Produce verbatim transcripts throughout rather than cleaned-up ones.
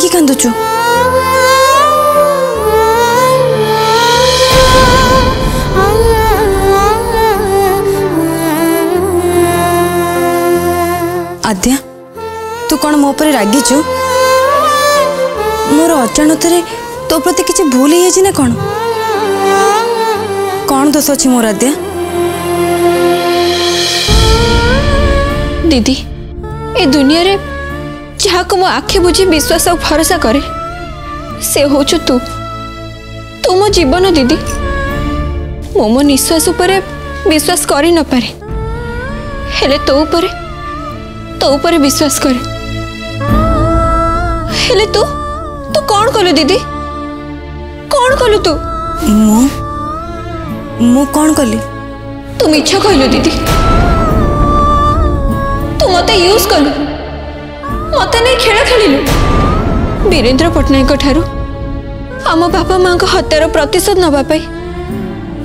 कहीं कंदु चु आद्या तू कौन मो पर रागी चु मोर अचानक तो प्रति किसी भूल ही ना कौन कौन दोष अच्छी मोर आद्या दीदी ए दुनिया रे जहाँ को मो आखे बुझे विश्वास और भरोसा करे से हो छु तू तू मो जीवन दीदी मो मो निश्वास उपरे विश्वास करी न पारे हेले तो उपरे तो उपरे विश्वास करे हेले तू तू कौन कलु दीदी कौन कलु तू मो मो कौन कली तुम इच्छा कहलो दीदी तू मते यूज कलु मते नहीं खेल खेलु वीरेंद्र पट्टनायक ठारू आम बापा माँ का हत्यार प्रतिशोध नापाई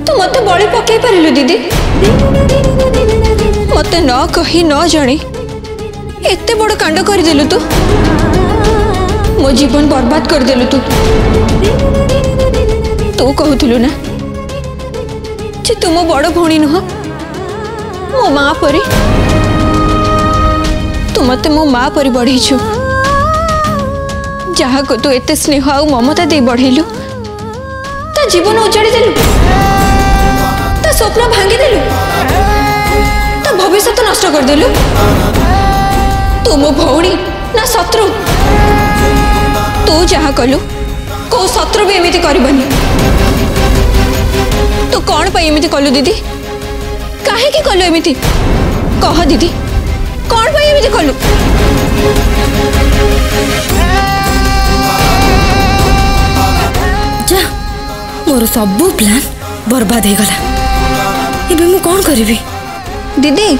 तू मत बड़ी पकई पारू दीदी मत न कही न जानी एते बड़ कांड करदेलु तू मो जीवन बर्बाद करदेलु तू तू कहूलु ना जे तुम बड़ भौणी नुह मो माँ परी तू मत मो माँ पर बढ़े छु जहाँ को तू एत स्नेह आ ममता दे बढ़ेलु ता जीवन उजाड़ी देलु ता स्वप्न भांगी देलु ता भविष्य नष्ट कर देलु तू मो भौणी ना शत्रु तू जहाँ कलु को शत्रु भी एमती करबनी तू कौन पाई एमती कलु दीदी काहे कलु एमती कह दीदी कौन भाई मुझे कलु जा मोर सब प्लान बर्बाद हो गला एबे मु कौन करबी दीदी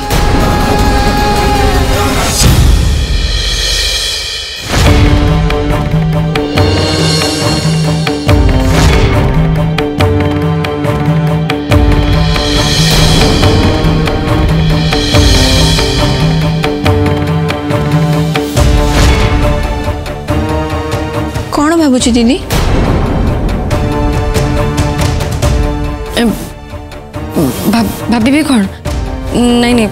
बुझी दीदी भाभी भी कौन नहीं नहीं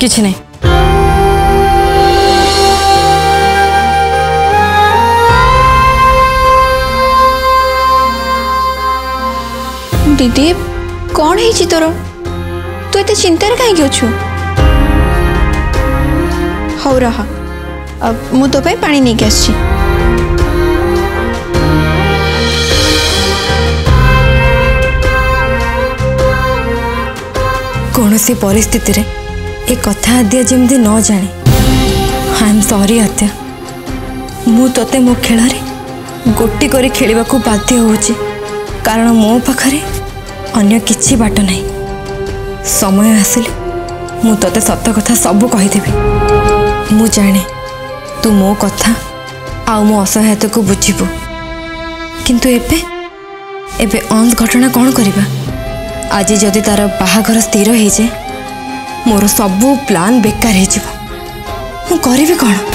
किसी नहीं दीदी कौन है तोर तू एत चिंतार कहीं अच्छु हौ रहा मु तो पाई पानी नहीं आसछि कौन सी परिस्थिति रे एक कथा आद्या जमी न जाने आई एम सॉरी आद्या मु तोते मो खेल गोटी करी खेल को बाध्य होची कारण मो पाखरे अन्य किछि बाट नहीं समय आसिले मु तोते सत कथा सब कहीदेवि मु जाने तू मो कथा आ मो असहायता को बुझिबु किंतु एबे एबे अंत घटना कौन करिबा आज जदि तार बाहाघर स्थिर हो जाए मोर सब प्लान बेकार हो कौन।